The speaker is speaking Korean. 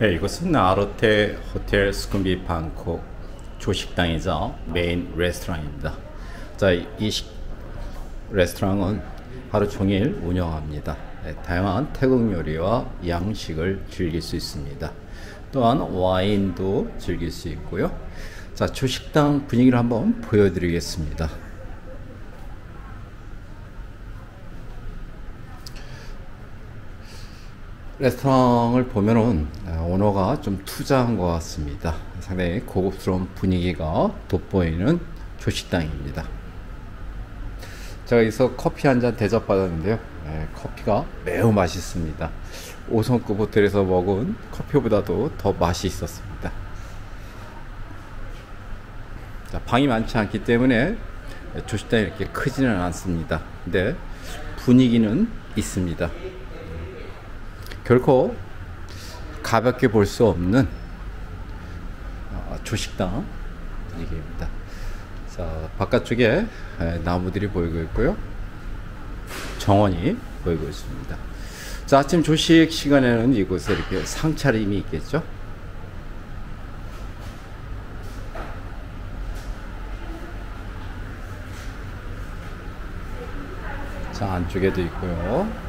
네, 이것은 아르테 호텔 수쿰빗 방콕 조식당이자 메인 레스토랑입니다. 자, 이 레스토랑은 하루 종일 운영합니다. 네, 다양한 태국 요리와 양식을 즐길 수 있습니다. 또한 와인도 즐길 수 있고요. 자, 조식당 분위기를 한번 보여드리겠습니다. 레스토랑을 보면은 오너가 좀 투자한 것 같습니다. 상당히 고급스러운 분위기가 돋보이는 조식당입니다. 제가 여기서 커피 한잔 대접받았는데요. 커피가 매우 맛있습니다. 5성급 호텔에서 먹은 커피보다도 더 맛이 있었습니다. 자, 방이 많지 않기 때문에 조식당이 이렇게 크지는 않습니다. 근데 분위기는 있습니다. 결코 가볍게 볼 수 없는 조식당 분위기입니다. 자, 바깥쪽에 나무들이 보이고 있고요. 정원이 보이고 있습니다. 자, 아침 조식 시간에는 이곳에 이렇게 상차림이 있겠죠. 자, 안쪽에도 있고요.